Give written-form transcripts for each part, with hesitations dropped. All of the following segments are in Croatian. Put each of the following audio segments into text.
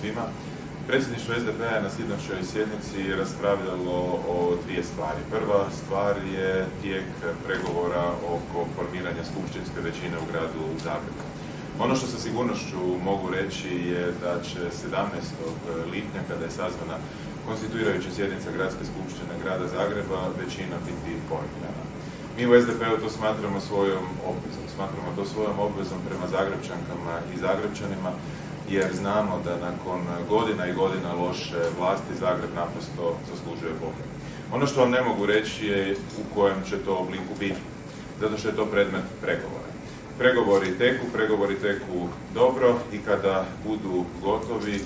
svima. Predsjedništvo SDP-a je na sinoćnjoj sjednici raspravljalo o dvije stvari. Prva stvar je tijek pregovora oko formiranja skupštinske većine u gradu Zagrebu. Ono što sa sigurnošću mogu reći je da će 17. lipnja, kada je sazvana konstituirajuća sjednica Gradske skupštine grada Zagreba, većina biti formirana. Mi u SDP-u to smatramo svojom obvezom. Smatramo to svojom obvezom prema Zagrepčankama i Zagrepčanima, jer znamo da nakon godina i godina loše vlasti Zagreb naprosto zaslužuje popravak. Ono što vam ne mogu reći je u kojem će to obliku biti, zato što je to predmet pregovora. Pregovori teku dobro i kada budu gotovi,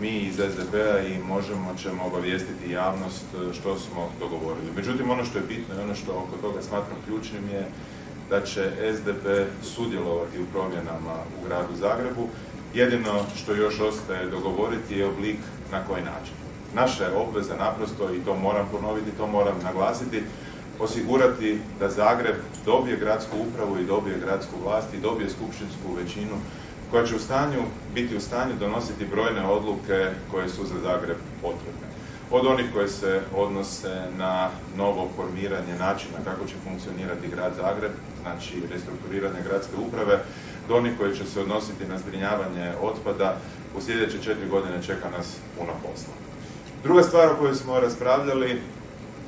mi iz SDP-a i Možemo ćemo obavijestiti javnost što smo dogovorili. Međutim, ono što je bitno i ono što oko toga smatram ključnim je da će SDP sudjelovati u promjenama u gradu Zagrebu. Jedino što još ostaje dogovoriti je oblik na koji način. Naša je obveza naprosto, i to moram ponoviti, to moram naglasiti, osigurati da Zagreb dobije gradsku upravu i dobije gradsku vlast i dobije skupštinsku većinu koja će biti u stanju donositi brojne odluke koje su za Zagreb potrebne. Od onih koje se odnose na novo formiranje načina kako će funkcionirati grad Zagreb, znači restrukturiranje gradske uprave, do onih koje će se odnositi na zbrinjavanje otpada. U sljedeće 4 godine čeka nas puno posla. Druga stvar o kojoj smo raspravljali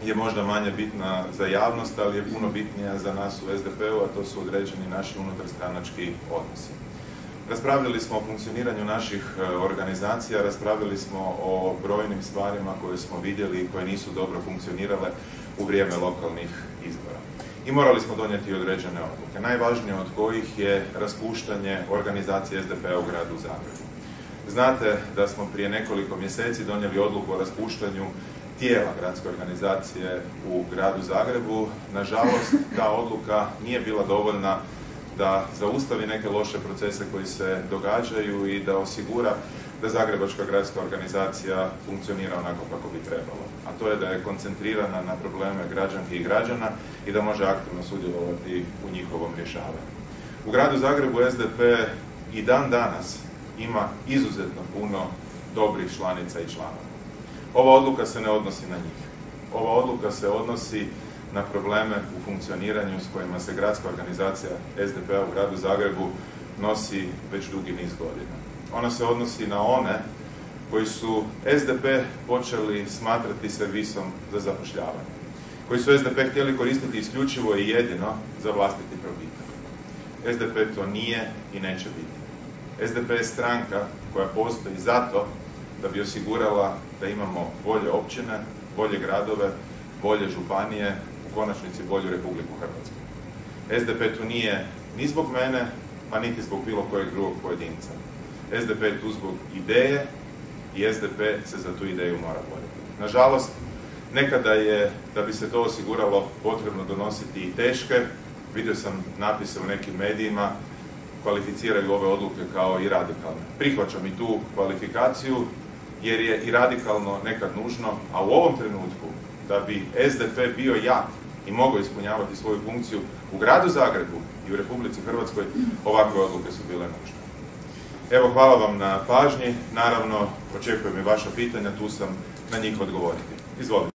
je možda manje bitna za javnost, ali je puno bitnija za nas u SDP-u, a to su određeni naši unutarstranački odnosi. Raspravljali smo o funkcioniranju naših organizacija, raspravljali smo o brojnim stvarima koje smo vidjeli i koje nisu dobro funkcionirale u vrijeme lokalnih izbora. I morali smo donijeti određene odluke, najvažnije od kojih je raspuštanje organizacije SDP-a u gradu Zagrebu. Znate da smo prije nekoliko mjeseci donijeli odluku o raspuštanju tijela gradske organizacije u gradu Zagrebu. Nažalost, ta odluka nije bila dovoljna da zaustavi neke loše procese koji se događaju i da osigura da Zagrebačka gradska organizacija funkcionira onako kako bi trebalo. A to je da je koncentrirana na probleme građanki i građana i da može aktivno sudjelovati u njihovom rješavanju. U gradu Zagrebu SDP i dan danas ima izuzetno puno dobrih članica i članova. Ova odluka se ne odnosi na njih. Ova odluka se odnosi na probleme u funkcioniranju s kojima se gradska organizacija SDP-a u gradu Zagrebu nosi već dugi niz godina. Ona se odnosi na one koji su SDP počeli smatrati servisom za zapošljavanje, koji su SDP htjeli koristiti isključivo i jedino za vlastiti probitak. SDP to nije i neće biti. SDP je stranka koja postoji zato da bi osigurala da imamo bolje općine, bolje gradove, bolje županije, u konačnici bolju Republiku Hrvatsku. SDP tu nije ni zbog mene, pa niti zbog bilo kojeg drugog pojedinca. SDP je tu zbog ideje i SDP se za tu ideju mora boriti. Nažalost, nekada je, da bi se to osiguralo, potrebno donositi i teške, vidio sam napise u nekim medijima, kvalificiraju ove odluke kao i radikalne. Prihvaćam i tu kvalifikaciju, jer je i radikalno nekad nužno, a u ovom trenutku, da bi SDP bio jak i mogao ispunjavati svoju funkciju u gradu Zagrebu i u Republici Hrvatskoj, ovakve odluke su bile nužne. Evo, hvala vam na pažnji, naravno, očekujem i vaša pitanja, tu sam na njih odgovoriti. Izvolite.